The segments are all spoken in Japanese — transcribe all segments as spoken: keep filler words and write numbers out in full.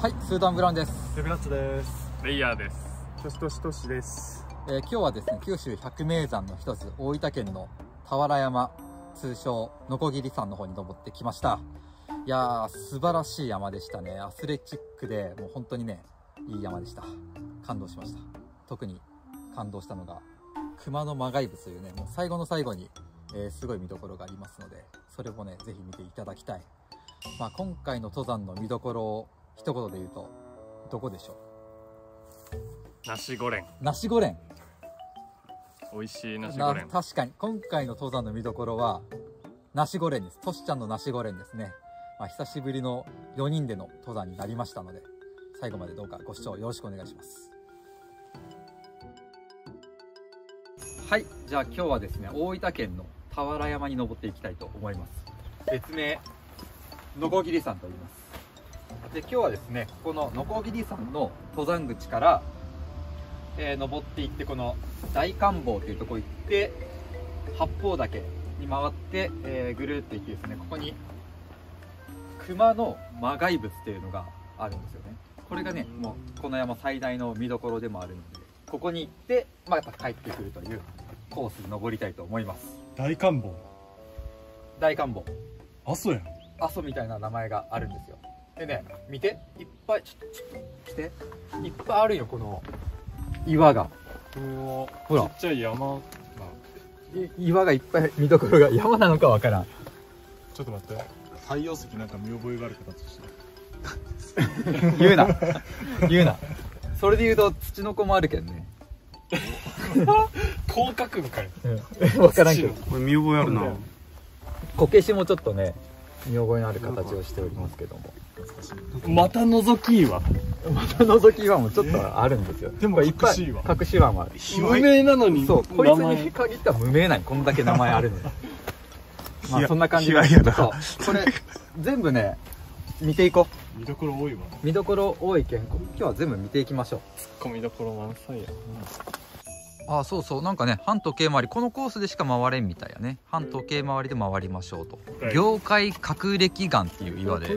はい、スーダンブラウンです。レビラッツです。レイヤーです。キョシトシトシです。えー、今日はですね、九州百名山の一つ、大分県の俵山、通称のこぎり山の方に登ってきました。いやー、素晴らしい山でしたね。アスレチックで、もう本当にね、いい山でした。感動しました。特に感動したのが、熊の魔骸仏というね、もう最後の最後に、えー、すごい見どころがありますので、それもね、ぜひ見ていただきたい。まあ、今回の登山の見どころを一言で言うと、どこでしょう？ナシゴレン。ナシゴレン。美味しいナシゴレン。確かに、今回の登山の見どころは、ナシゴレンです。トシちゃんのナシゴレンですね。まあ、久しぶりのよにんでの登山になりましたので、最後までどうかご視聴よろしくお願いします。はい、じゃあ今日はですね、大分県の俵山に登っていきたいと思います。別名、のこぎり山と言います。で、今日はですね、ここののこぎり山の登山口から、えー、登っていって、この大観峰というところ行って、八方岳に回って、えー、ぐるっと行ってですね、ここに熊の魔骸仏というのがあるんですよね。これがね、もうこの山最大の見どころでもあるので、ここに行って、まあ、やっぱ帰ってくるというコースに登りたいと思います。大観峰。大観峰。阿蘇やん。阿蘇みたいな名前があるんですよ。でね、見て、いっぱい、ちょっと、ちょっと、して。いっぱいあるよ、この岩が。ほら。ちっちゃい山。岩がいっぱい、見どころが山なのかわからん。ちょっと待って。太陽石なんか見覚えがある形してる。言うな。言うな。それで言うと、ツチノコもあるけどね。甲殻部かよ。わからんけど。これ見覚えあるな。こけしもちょっとね、見覚えのある形をしておりますけども。また覗き岩。また覗き岩もちょっとあるんですよ。でもいっぱい。隠し岩もある。無名なのに。そう、こいつに限ったら無名なんこんだけ名前あるんだよ。まあそんな感じで。そう、これ、全部ね、見ていこう。見どころ多いわ。見どころ多いけん、今日は全部見ていきましょう。ツッコミどころ満載やな。ああ、そうそう、なんかね、反時計回り、このコースでしか回れんみたいやね。反時計回りで回りましょうと。凝灰角暦岩っていう岩で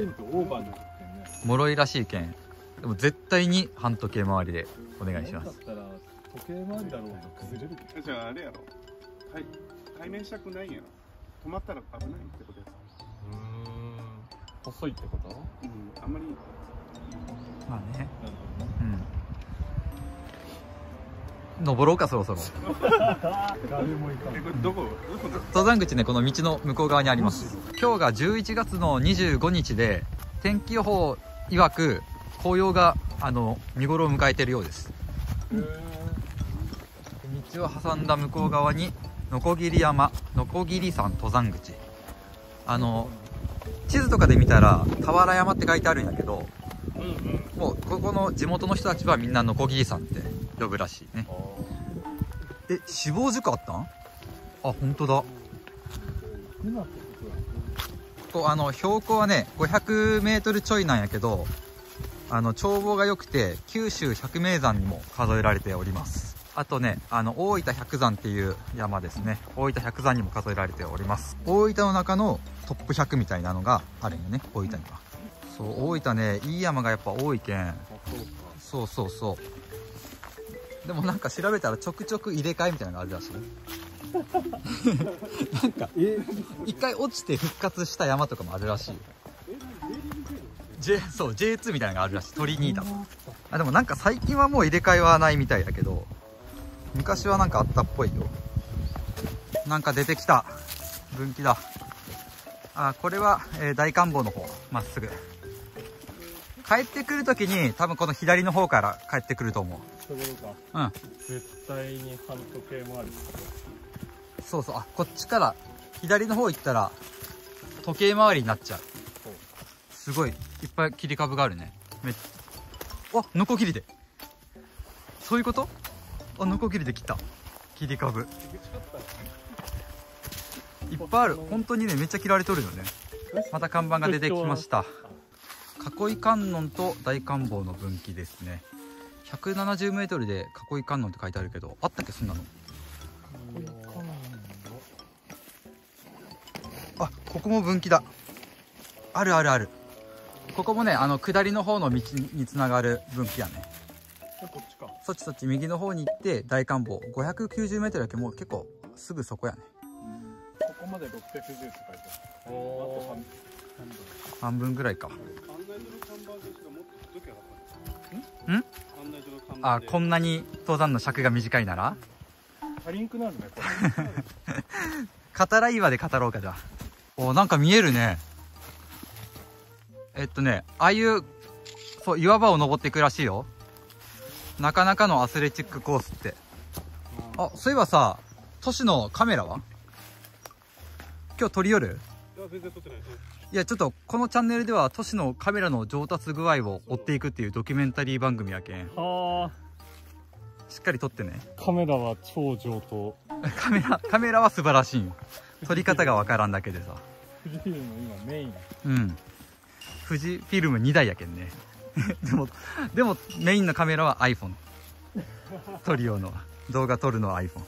脆いらしいけん、でも絶対に反時計回りでお願いします。時計回りだろうと崩れるけど、じゃああれやろ、対面したくないんやろ、止まったら危ないってことやろ。細いってこと？うん、あんまり。まあね。うん。登ろうか、そろそろ。誰も行かない。これどこ？登山口ね、この道の向こう側にあります。今日がじゅういちがつのにじゅうごにちで、天気予報曰く紅葉があの見頃を迎えているようです。道を挟んだ向こう側にのこぎり山、のこぎり山登山口。あの。地図とかで見たら俵山って書いてあるんやけど、うん、うん、もうここの地元の人たちはみんなのこぎり山って呼ぶらしいね。え、死亡事故あったん？あ、本当だ。ここあの標高はねごひゃくメートルちょいなんやけど、あの眺望が良くて九州百名山にも数えられております。あとね、あの大分百山っていう山ですね。大分百山にも数えられております。大分の中のトップひゃくみたいなのがあるんよね、大分には。そう、大分ね、いい山がやっぱ多いけん。そうそうそう。でもなんか調べたらちょくちょく入れ替えみたいなのがあるらしいなんか一回落ちて復活した山とかもあるらしい。 J、そう ジェイツー みたいなのがあるらしい、鳥にいたと。あ、でもなんか最近はもう入れ替えはないみたいだけど、昔はなんかあったっぽいよ。なんか出てきた分岐だ。あ、これは、えー、大観峰の方まっすぐ帰ってくるときに多分この左の方から帰ってくると思う。うん、絶対に反時計もある。そうそう。あ、こっちから左の方行ったら時計回りになっちゃう。すごいいっぱい切り株があるね。めっあ、ノコギリで。そういうこと？あ、ノコギリで切った。切り株。いっぱいある。本当にね、めっちゃ切られとるよね。また看板が出てきました。囲い観音と大観峰の分岐ですね。ひゃくななじゅうメートルで囲い観音って書いてあるけど、あったっけ、そんなの。あ、ここも分岐だ。あるあるある。ここもね、あの下りの方の道につながる分岐やね。こっちか。そっちそっち、右の方に行って大観望 ごひゃくきゅうじゅうメートル だけ、もう結構すぐそこやね。ここまでろっぴゃくじゅうって書いてある。おー、半分ぐらいか。案内所の看板ですが、もっと時がなかった。ん？案内所の看板で。あ、こんなに登山の尺が短いなら？足りんくなるね、これ。語ら岩で語ろうか、じゃあ。お、なんか見えるね。えっとね、ああいう、そう、岩場を登っていくらしいよ。なかなかのアスレチックコースって。あ、そういえばさ、トシのカメラは今日撮り寄る？いや、全然撮ってない。いや、ちょっとこのチャンネルではトシのカメラの上達具合を追っていくっていうドキュメンタリー番組やけん。はあ。しっかり撮ってね。カメラは超上等。カメラ、カメラは素晴らしいよ。撮り方がわからんだけでさ。富士フィルム今メイン。うん。富士フィルムにだいやけんね。でも、でもメインのカメラは iPhone。撮る用の、動画撮るのは iPhone。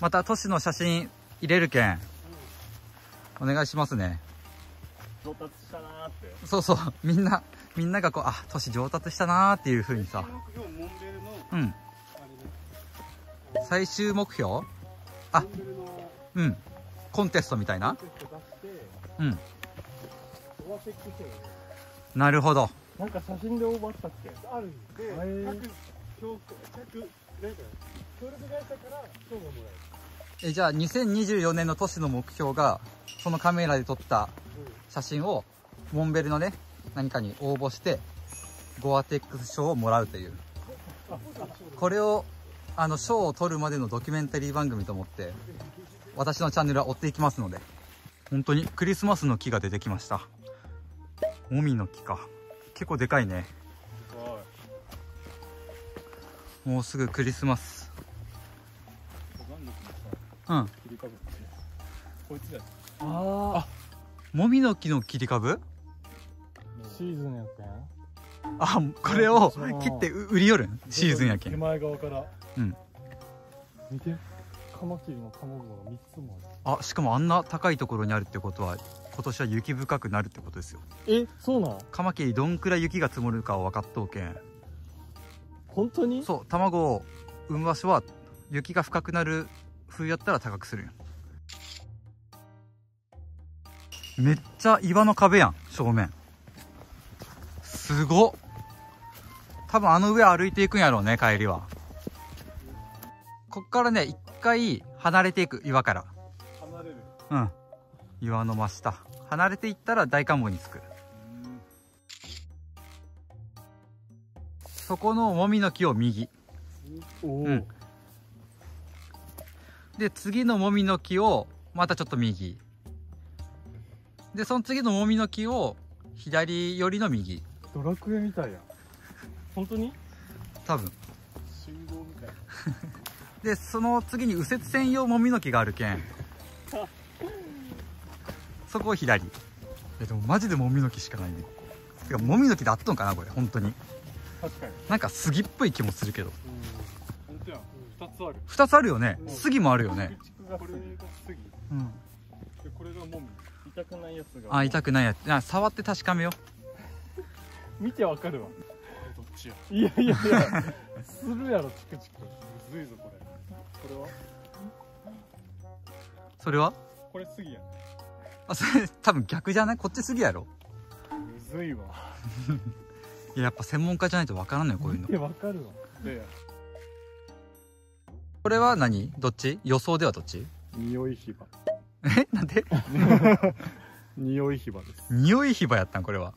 また都市の写真入れるけん。お願いしますね。上達したなーって。そうそう、みんな、みんながこう、あ、都市上達したなーっていう風にさ。うん。最終目標？あ、うん。コンテストみたいな？うん。なるほど。なんか写真で応募したっけ？あるんで、協力会社から賞がもらえる。え、じゃあにせんにじゅうよねんの都市の目標が、そのカメラで撮った写真をモンベルのね、何かに応募して、ゴアテックス賞をもらうという。これをあの賞を取るまでのドキュメンタリー番組と思って私のチャンネルは追っていきますので。本当にクリスマスの木が出てきました。もみの木か、結構でかいね。もうすぐクリスマス。うん、あ、もみの木の切り株シーズンやったよ。あ、これを切って売り寄るんシーズンやけん。手前側から。うん。見て、カマキリの卵がみっつもある。あ、しかもあんな高いところにあるってことは、今年は雪深くなるってことですよ。え、そうなん？カマキリどんくらい雪が積もるかは分かっとうけん。本当に？そう、卵を産む場所は雪が深くなる冬やったら高くするよ。めっちゃ岩の壁やん、正面。すごっ。多分あの上歩いていくんやろうね、帰りは。こっからね、一回離れていく、岩から。離れる？うん。岩の真下。離れていったら大観望に着く。そこのもみの木を右。おー、うん。で、次のもみの木を、またちょっと右。で、その次のもみの木を、左寄りの右。ドラクエみたいやん。本当に？多分。信号みたい。で、その次に右折専用もみの木があるけん。そこを左。え、でもマジでもみの木しかないね。てか、もみの木であったのかな、これ、本当に。確かに。なんか杉っぽい気もするけど。うん。本当やん。二つある。二つあるよね。杉もあるよね。これが杉。うん。で、これがもみ。痛くないやつが。あ、痛くないやつ。あ、触って確かめよう。見てわかるわ。どっちや。いやいやいや。するやろ、チクチク。むずいぞ、これ。これは。それは。これ杉やね。あ、それ、多分逆じゃない、こっち杉やろ。むずいわ。いや、やっぱ専門家じゃないとわからんのよ、こういうの。いや、わかるわ。いやいや。これは何、どっち、予想ではどっち。匂いヒバ。え、なんで。匂いヒバです。匂いヒバやったん、これは。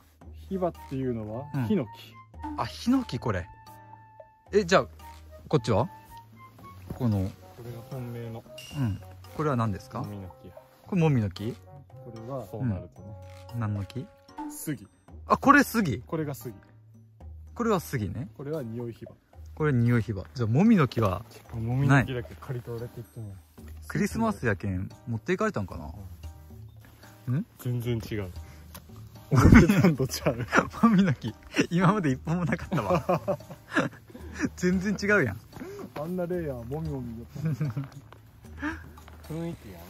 ヒバっていうのは、うん、ヒノキ。あ、ヒノキ、これ。え、じゃあこっちはこの、これが本命の。うん、これは何ですか。もみの木。これもみの木。これはそうなるとね、うん、何の木。杉。あ、これ杉。これが杉。これは杉ね。これは匂いヒバ。これ匂いヒバ。じゃあもみの木はない。もみの木だけ借り取られていっても、クリスマスやけん持っていかれたんかな、うん、ん、全然違う。もみの木、今まで一本もなかったわ。全然違うやん。あんなレイヤー、もみもみ。雰囲気やね。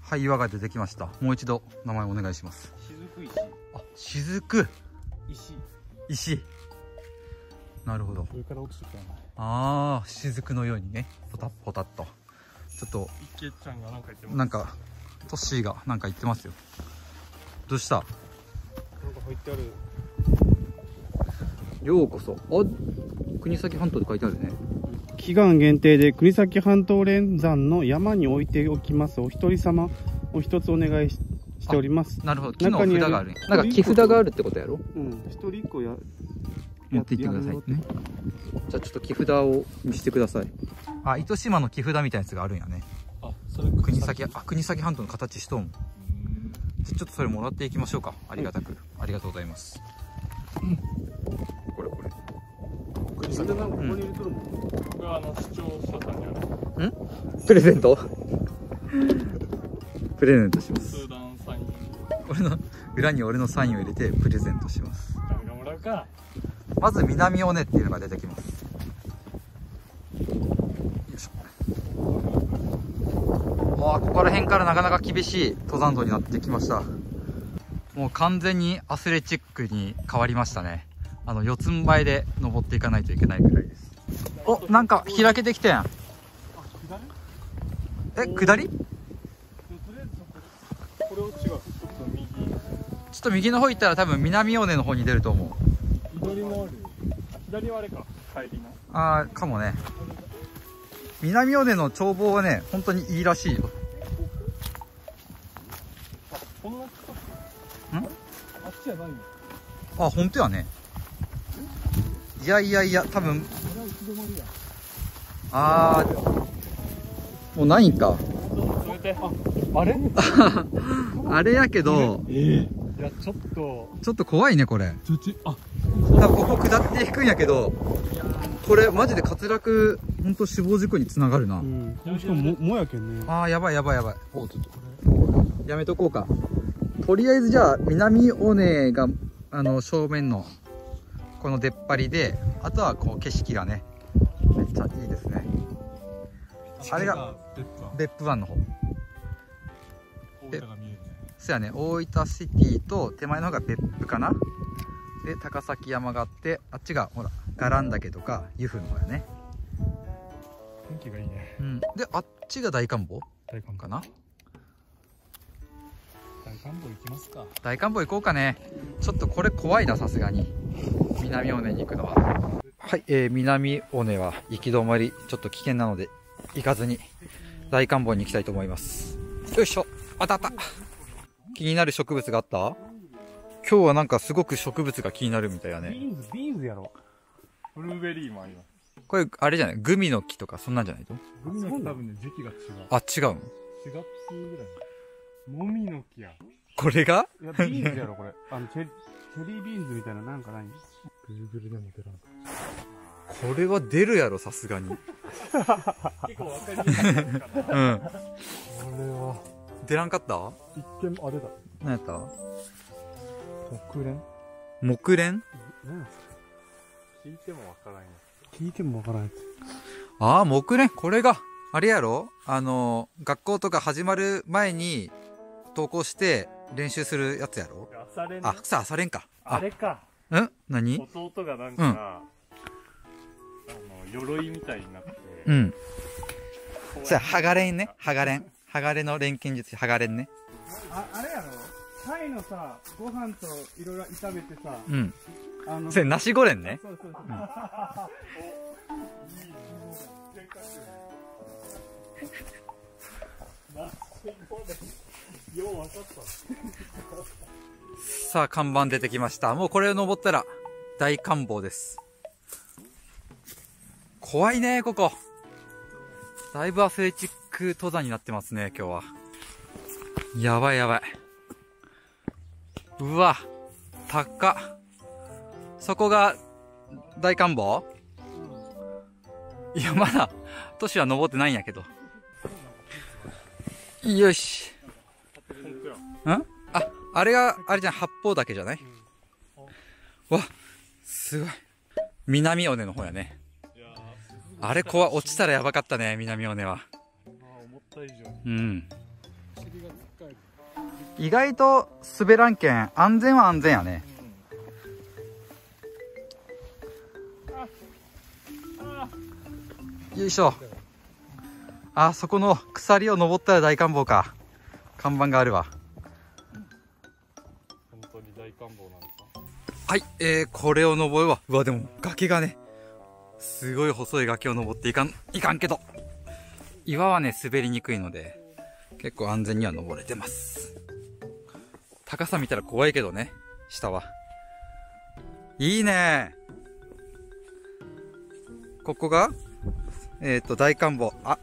はい、岩が出てきました。もう一度名前お願いします。雫石。あ、雫。石。石。なるほど。上から落ちてきたな。ああ、雫のようにね、ポタッポタッと。ちょっと。池ちゃんがなんか言ってます。なんか、トッシーがなんか言ってますよ。どうした。なんか入ってある。ようこそ。あ、国東半島で書いてあるね。期間限定で国東半島連山の山に置いておきます。お一人様、お一つお願いし。しております。なるほど。木の札がある。なんか木札があるってことやろ。うん。一人一個や。持っていってくださいね。じゃあちょっと木札を見してください。あ、糸島の木札みたいなやつがあるんやね。あ、それ国東、あ、国東半島の形しとん。ちょっとそれもらっていきましょうか。ありがたく、ありがとうございます。これこれ。国東なんかここに入れとるもん。これはあの視聴者さんにある。ん？プレゼント？プレゼントします。俺の裏に俺のサインを入れてプレゼントします。誰がもらうか。まず南尾根っていうのが出てきます。よいしょ。もうここら辺からなかなか厳しい登山道になってきました。もう完全にアスレチックに変わりましたね。あの四つん這いで登っていかないといけないくらいです。お、なんか開けてきてん。あ、下り？え、下り？これを違う。ちょっと右の方行ったら多分南尾根の方に出ると思う。左もある。左はあれか、帰りの。ああ、かもね。南尾根の眺望はね、本当にいいらしいよ。あ、こんな近く。ん？あっちじゃないの。あ、本当やね。いやいやいや、多分。ああ。もうないんか。あれ？あれやけど。ええ。いや、ちょっとちょっと怖いねこれ。あ、多分ここ下って引くんやけど、これマジで滑落、本当死亡事故につながるな。しかももやけんね。ああ、やばいやばいやばい。お、ちょっとこれやめとこうか。とりあえずじゃあ南尾根があの正面のこの出っ張りで、あとはこう景色がね、めっちゃいいですね。あれが別府湾の方。そうやね、大分シティと手前の方が別府かな。で高崎山があって、あっちがほらガラン岳とか湯布の方やね。天気がいいね、うん、であっちが大観峰かな。大観峰行きますか。大観峰行こうかね。ちょっとこれ怖いな、さすがに南尾根に行くのは。はい、えー、南尾根は行き止まり、ちょっと危険なので行かずに大観峰に行きたいと思います。よいしょ、あったあった。気になる植物があった？今日はなんかすごく植物が気になるみたいだね。ビーンズ、ビーンズやろ。ブルーベリーもあります。これあれじゃない？グミの木とかそんなんじゃないと？グミの木多分ね、時期が違う。あ、違うの？しがつぐらい。もみの木や。これが？いや、ビーンズやろこれ。あのチェリービーンズみたいななんかない？グルグルだね、グランド。これは出るやろさすがに。結構わかりやすいかな。うん。これは。出らんかった？一見、あ、出た。何やった？木蓮？木蓮？聞いてもわからない。聞いてもわからない。ああ、木蓮。これが、あれやろ？あの、学校とか始まる前に登校して練習するやつやろ？朝練。あ、さあ、朝練か。あれか。うん？何？弟がなんか、あの、鎧みたいになって。うん。じゃあ、ハガレンね。ハガレン。ハガレの錬金術、ハガレンね。あ、あれやろ、タイのさ、ご飯といろいろ炒めてさ。うん。あの、それ、ナシゴレンね。そうそうそう。さあ、看板出てきました。もうこれを登ったら、大観峰です。怖いね、ここ。だいぶアスレチック。登山になってますね今日は。やばいやばい。うわ、高っ。そこが大観峰。いや、まだ都市は登ってないんやけど。よし。ん？あ、あれがあれじゃん、八方岳じゃない？わ、すごい。南尾根の方やね。あれ怖、落ちたらやばかったね南尾根は。うん。意外と滑らんけん安全は安全やね。よいしょ。あそこの鎖を登ったら大観望か。看板があるわ。本当に大観望なんですか。はい、えー、これを登るわ。うわ、でも崖がね、すごい細い崖を登っていかんいかんけど、岩はね滑りにくいので結構安全には登れてます。高さ見たら怖いけどね。下はいいね。ここがえっと大観望。あ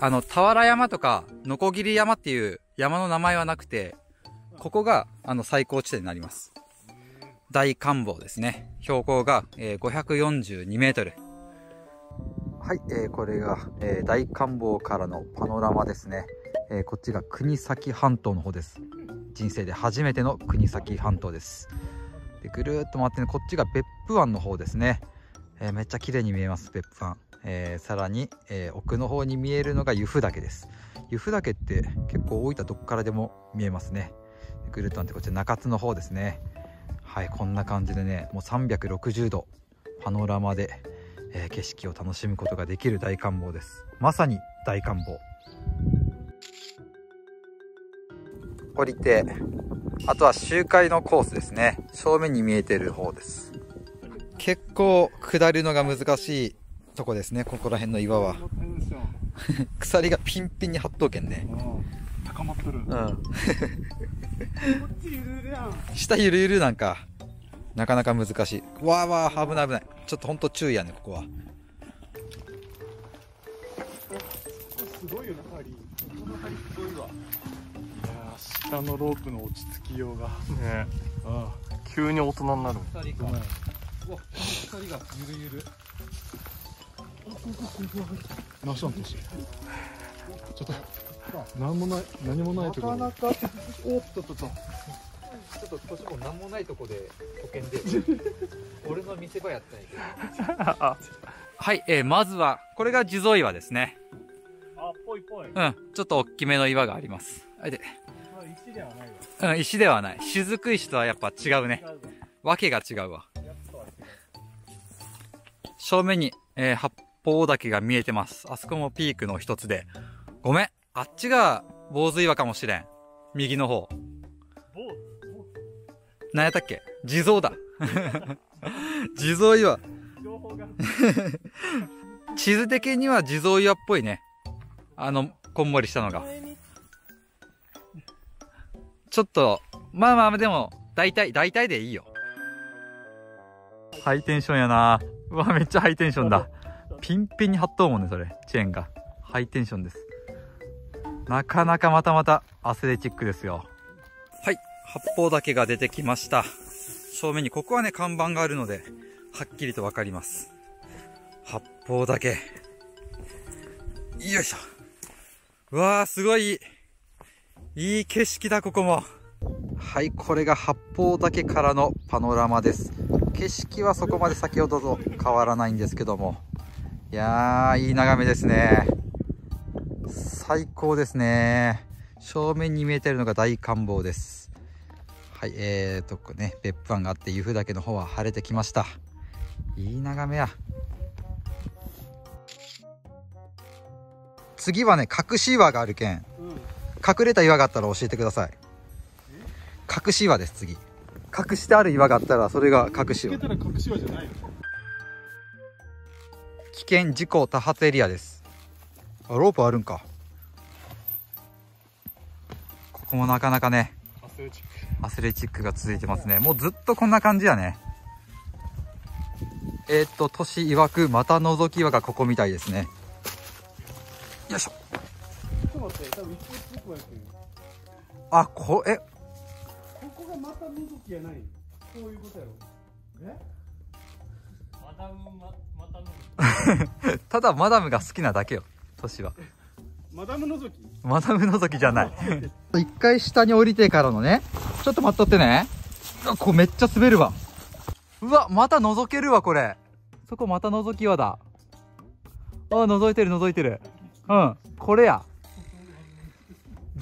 あの、俵山とか、のこぎり山っていう山の名前はなくて、ここが、あの、最高地点になります。大観望ですね。標高が、えー、ごひゃくよんじゅうにメートル。はい、えー、これが、えー、大観望からのパノラマですね。えー、こっちが国東半島の方です。人生で初めての国東半島です。で、ぐるーっと回って、ね、こっちが別府湾の方ですね。えー、めっちゃ綺麗に見えます、別府湾。えー、さらに、えー、奥の方に見えるのが由布岳です。由布岳って結構大分どっからでも見えますね。ぐるっとなんてこっち中津の方ですね。はい、こんな感じでね、もうさんびゃくろくじゅうどパノラマで、えー、景色を楽しむことができる大観望です。まさに大観望。降りて、あとは周回のコースですね。正面に見えてる方です。結構下るのが難しいとこですね。ここら辺の岩は鎖がピンピンに張っとうけんね。高まっとる。うん。こっちゆるゆるやん。下ゆるゆるなんかなかなか難しい。わーわー、危ない危ない。ちょっと本当注意やね、ここは。すごいよな、針。この針すごいわ。いやー、下のロープの落ち着きようが。ね。ああ、急に大人になる。二人か。うわ、二人がゆるゆる。なしなんですよ。ちょっと何もない何もないところ。なかなかおっととと。ちょっと年も何もないとこで保険で。俺の見せ場やったんやけど。はい、えー、まずはこれが地蔵岩ですね。あ、ぽいぽい。うん、ちょっと大きめの岩があります。あれで。石ではないわ。うん、石ではない。雫石とはやっぱ違うね。わけが違うわ。正面に、えー、八方岳が見えてます。あそこもピークの一つで。ごめん、あっちが坊主岩かもしれん。右の方。何やったっけ？地蔵だ。地蔵岩。情報が地図的には地蔵岩っぽいね。あの、こんもりしたのが。ちょっと、まあまあ、でも、大体、大体でいいよ。ハイテンションやな。うわ、めっちゃハイテンションだ。ピンピンに張っとうもんね、それ。チェーンが。ハイテンションです。なかなかまたまたアスレチックですよ。はい。八方岳が出てきました。正面に、ここはね、看板があるので、はっきりとわかります。八方岳。よいしょ。うわー、すごいいい。いい景色だ、ここも。はい、これが八方岳からのパノラマです。景色はそこまで先ほどと変わらないんですけども。いやー、いい眺めですね。最高ですね。正面に見えているのが大観望です。はい、えーとこね、別府湾があって由布岳の方は晴れてきました。いい眺めや。次はね、隠し岩があるけん、隠れた岩があったら教えてください。隠し岩です。次、隠してある岩があったらそれが隠し岩。危険事故多発エリアです。あ、ロープあるんか。ここもなかなかね、アスレチック、アスレチックが続いてますね。もうずっとこんな感じやね。えー、っと都市曰くまた覗き岩がここみたいですね。よいしょ。あ、こえここがまた覗きじゃない。こういうことやろ。えマダムま、ま、た, ただマダムが好きなだけよ、年は。マダムのぞきマダムのぞきじゃない。一回下に降りてからのね、ちょっと待っとってね。あ、こうめっちゃ滑るわ。うわ、また覗けるわ、これ。そこまた覗き岩だ。あ、覗いてる覗いてる。うん、これや。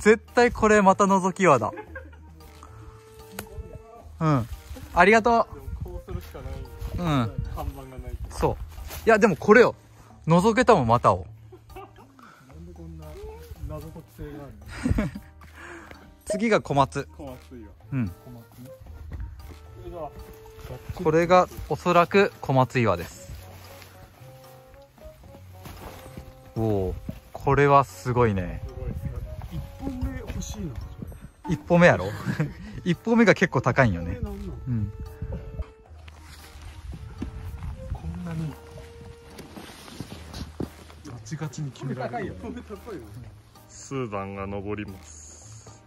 絶対これまた覗き輪だ。うん。ありがとう。こうするしかない。うん。看板がない。そう。いやでもこれよ。覗けたもんまたを。なんでこんな謎解き性があるの？次が小松。小松いいわ。うん。小松ね。これがおそらく小松岩です。おお、これはすごいね。いっぽんめ欲しいな。いっぽんめやろいっぽんめが結構高いんよね。うん。こんなにガチガチに決められる。数段が上ります。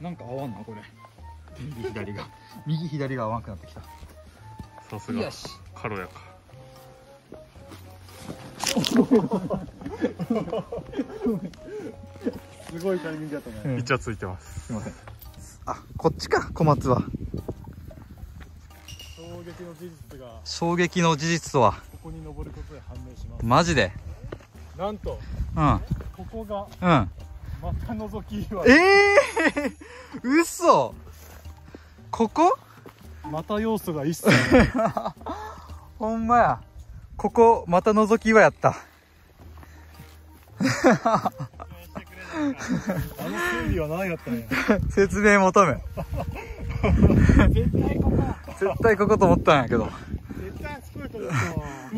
なんか合わんなこれ。右左が右左が合わなくなってきた。さすが軽やか。すごいタイミングだったね、うん、一応ついてます。すいません。あ、こっちか。小松は衝撃の事実が衝撃の事実とはここに登ることで判明します。マジでなんと、うん、ここが、うん、また覗き岩。ええー、嘘。ここ？また要素が一切ない。ほんまや。ここまた覗き岩やった。あの整備は何やったんや。説明求め。絶対ここ。絶対ここと思ったんやけど。絶対作ると思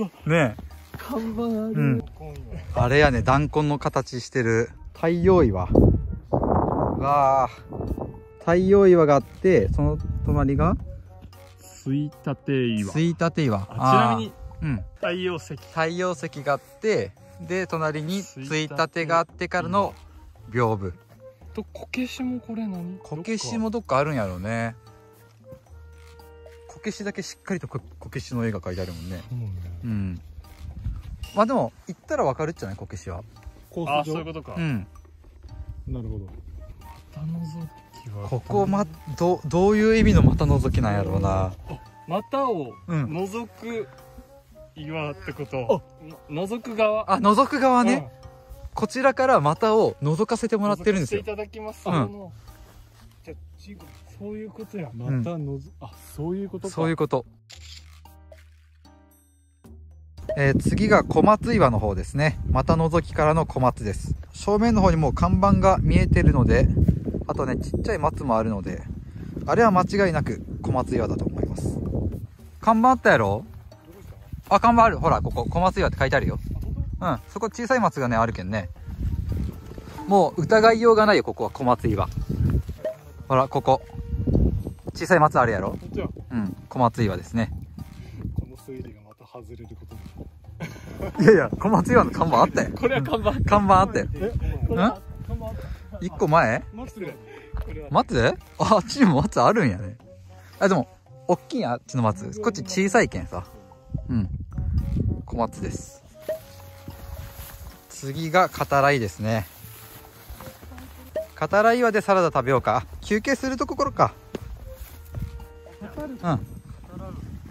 った。ねえ。看板ある。うん。あれやね、弾痕の形してる。太陽岩が、太陽岩があって、その隣が水立岩。水立岩。ちなみに、うん、太陽石。太陽石があって、で、隣に水立があってからの屏風。と、こけしもこれ何？こけしもどっかあるんやろうね。こけしだけしっかりとこけしの絵が描いてあるもんね。うん。まあでも、行ったらわかるっちゃない？こけしは。あ、そういうことか。うん。なるほど。股の覗きはここまどどういう意味の股の覗きなんやろうな。股を覗く岩ってこと。覗く側。あ、覗く側ね。こちらから股を覗かせてもらってるんですよ。いただきます。あの、じゃそういうことや。股のぞ、あ、そういうことか。そういうこと。えー、次が小松岩の方ですね。股覗きからの小松です。正面の方にもう看板が見えてるので、あとねちっちゃい松もあるので、あれは間違いなく小松岩だと思います。看板あったやろ。あ、看板ある。ほら、ここ小松岩って書いてあるよ。うん、そこ小さい松がねあるけんね、もう疑いようがないよ。ここは小松岩。ほら、ここ小さい松あるやろ。うん、小松岩ですね。この推理がまた外れることに。いやいや、小松岩の看板あったよ。これは看板。看板あったよ。うん？一個前？松？あっちにも松あるんやね。あ、でも、おっきいあっちの松。こっち小さいけんさ。うん。小松です。次がカタライですね。カタライ岩でサラダ食べようか。休憩するところか。うん。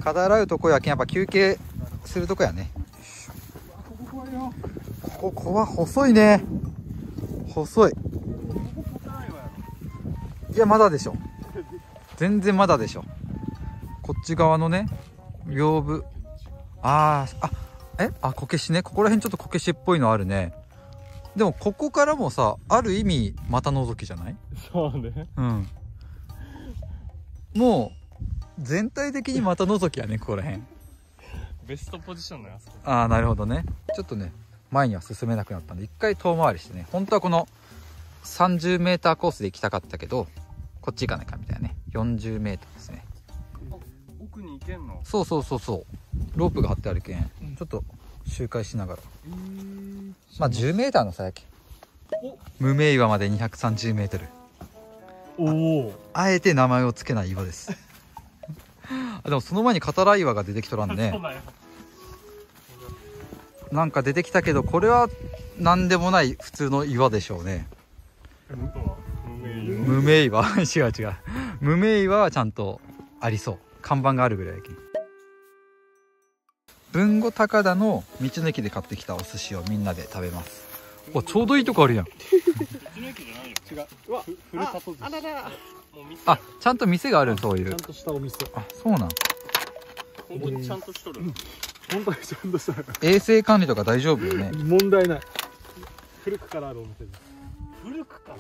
カタライとこやけん、やっぱ休憩するとこやね。ここは細いね。細い。いや、まだでしょ。全然まだでしょ。こっち側のね、屏風。ああ、あ、え、あ、こけしね。ここら辺ちょっとこけしっぽいのあるね。でも、ここからもさ、ある意味、股覗きじゃない？そうね。うん。もう、全体的に股覗きやね、ここら辺。ベストポジションのやつ。ああ、なるほどね。ちょっとね、前には進めなくなったんで、一回遠回りしてね、本当はこの さんじゅうメーター コースで行きたかったけど、こっち行かないかみたいなね。 よんじゅうメーター ですね。あ、奥に行けんの？そうそうそうそう、ロープが張ってあるけん、うん、ちょっと周回しながら、えー、まあ じゅうメーター の差やけん。無名岩まで にひゃくさんじゅうメートル。おお、あえて名前を付けない岩です。でもその前に片来岩が出てきとらんね。なんか出てきたけど、これは何でもない普通の岩でしょうね。無名岩。違う違う、無名岩はちゃんとありそう、看板があるぐらいやけん。豊後高田の道の駅で買ってきたお寿司をみんなで食べます。あ、ちょうどいいとこあるやん。あ、ちゃんと店がある、そういう。ちゃんとしたお店。あ、そうなん。本当にちゃんとしとる。本当にちゃんとした。衛生管理とか大丈夫よね。問題ない。古くからあるお店です。古くから。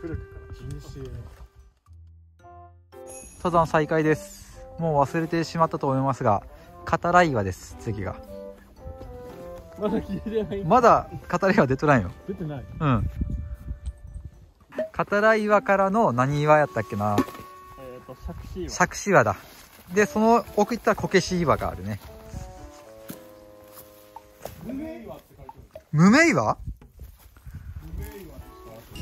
古くから。登山再開です。もう忘れてしまったと思いますが、片ライワです。次が。まだ聞いてない。まだ片ライワ出てないよ。出てない。うん。片ライワからの何岩やったっけな。えっと、杓子岩だ。で、その奥行ったらこけし岩があるね。無名岩って書いてある。無名岩？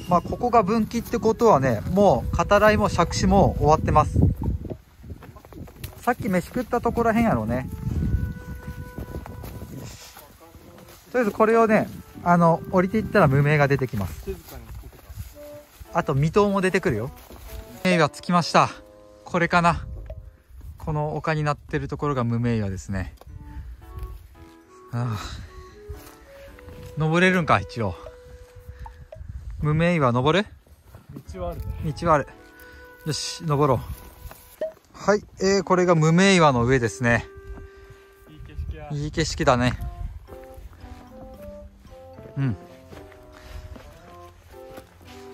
まあ、ここが分岐ってことはね、もう片ライも杓子も終わってます。さっき飯食ったところらへんやろうね。とりあえずこれをね、あの降りていったら無名が出てきます。あと未踏も出てくるよ。無名岩着きました。これかな。この丘になってるところが無名岩ですね。ああ、登れるんか。一応無名岩登る道はある、ね、道はある。よし、登ろう。はい、えー、これが無名岩の上ですね。いい景色や。いい景色だね。うん。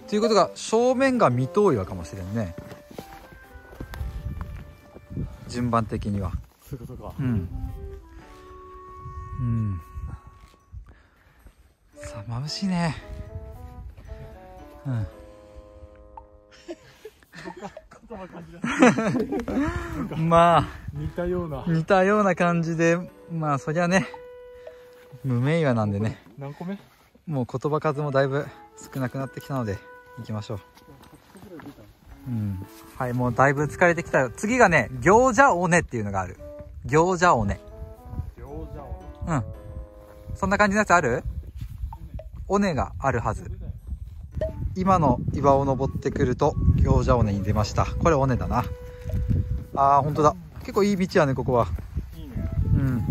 ということが、正面が未踏岩かもしれんね。順番的には。そういうことか。うん。うん。さあ、眩しいね。うん。まあ似たような似たような感じで、まあそりゃね、無名岩なんでね。何個目？もう言葉数もだいぶ少なくなってきたので行きましょう。うん、はい、もうだいぶ疲れてきたよ。次がね、行者尾根っていうのがある。行者尾根。行者尾根。うん。そんな感じのやつある？尾根があるはず。今の岩を登ってくると行者尾根に出ました。これ尾根だな。あー、本当だ。結構いい道やね、ここは。いいね。うん。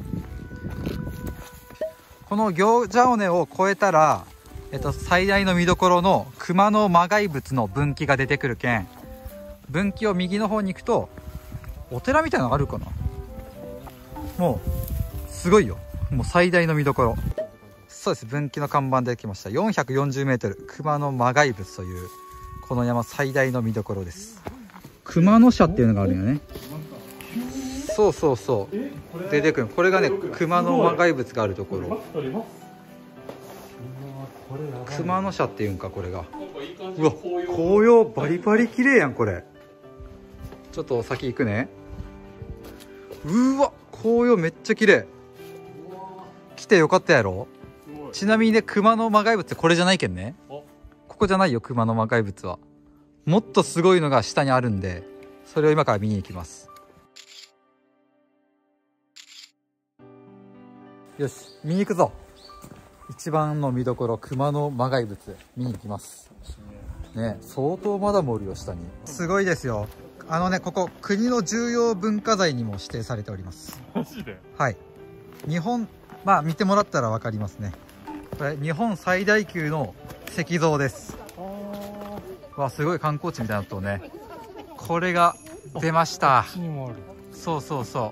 この行者尾根を越えたら、えっと、最大の見どころの熊野磨崖仏の分岐が出てくるけん、分岐を右の方に行くとお寺みたいなのあるかな。もうすごいよ。もう最大の見どころ。そうです。分岐の看板で来ました。よんひゃくよんじゅうメートル、熊野磨崖仏というこの山最大の見どころです。熊野社っていうのがあるよね。そうそうそう。出てくる。これがね、熊野磨崖仏があるところ。熊野社っていうんか、これが。うわ、紅葉バリバリ綺麗やん、これ。ちょっと先行くね。うわ、紅葉めっちゃ綺麗。来てよかったやろ。ちなみにね、熊野磨崖仏ってこれじゃないけんね。ここじゃないよ、熊野磨崖仏は。もっとすごいのが下にあるんで、それを今から見に行きます。よし、見に行くぞ。一番の見どころ、熊野磨崖仏見に行きますね。相当まだ盛りを下にすごいですよ。あのね、ここ国の重要文化財にも指定されております。マジで？はい。日本、まあ見てもらったら分かりますね。これ日本最大級の石像です。わ、すごい観光地みたいなとね。これが出ました。そうそうそう。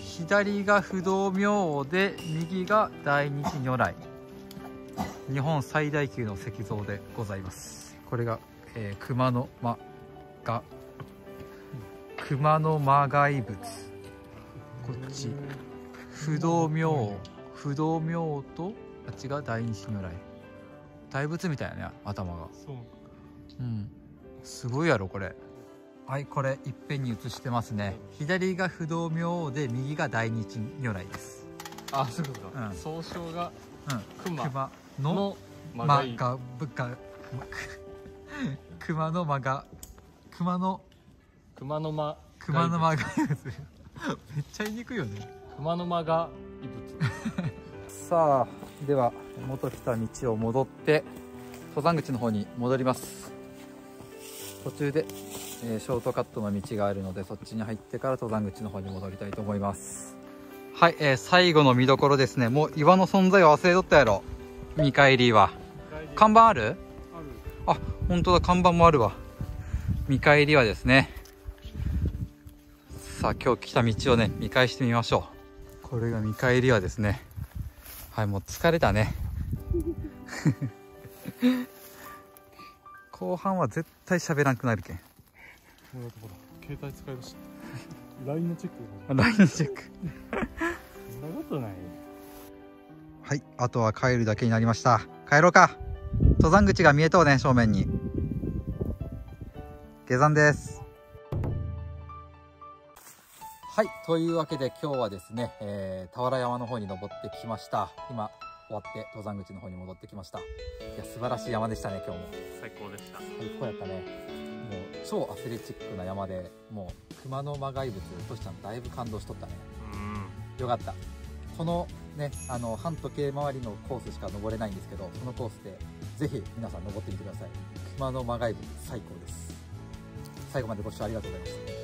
左が不動明王で、右が大日如来。日本最大級の石像でございます。これが、えー、熊野まが熊野磨崖仏。こっち不動明王。不動明王と、あっちが大日如来。大仏みたいなね、頭が。そう。うん。すごいやろ、これ。はい、これ、いっぺんに写してますね。左が不動明王で、右が大日如来です。あ、そういうことか。うん、総称が、うん、熊のまがぶか、熊のまが、熊の、熊のま、熊のまが、めっちゃ言いにくいよね。熊のまが、さあ、では元来た道を戻って登山口の方に戻ります。途中で、えー、ショートカットの道があるので、そっちに入ってから登山口の方に戻りたいと思います。はい、えー、最後の見どころですね。もう岩の存在を忘れとったやろ。見返りは看板ある？ある。あ、本当だ、看板もあるわ。見返りはですね、さあ今日来た道をね見返してみましょう。これが見返りはですね、はい、もう疲れたね後半は絶対喋らんくなるけん。ほらほら、携帯使いだしライン のチェック ライン のチェックそんなことない。はい、あとは帰るだけになりました。帰ろうか。登山口が見えとうね、正面に。下山です。はい、というわけで今日はですね、えー、俵山の方に登ってきました。今終わって登山口の方に戻ってきました。いや、素晴らしい山でしたね。今日も最高でした。最高やったね。もう超アスレチックな山で、もう熊の魔害物としちゃんだいぶ感動しとったね。うん、よかった。このね、あの反時計回りのコースしか登れないんですけど、このコースでぜひ皆さん登ってみてください。熊の魔害物最高です。最後までご視聴ありがとうございました。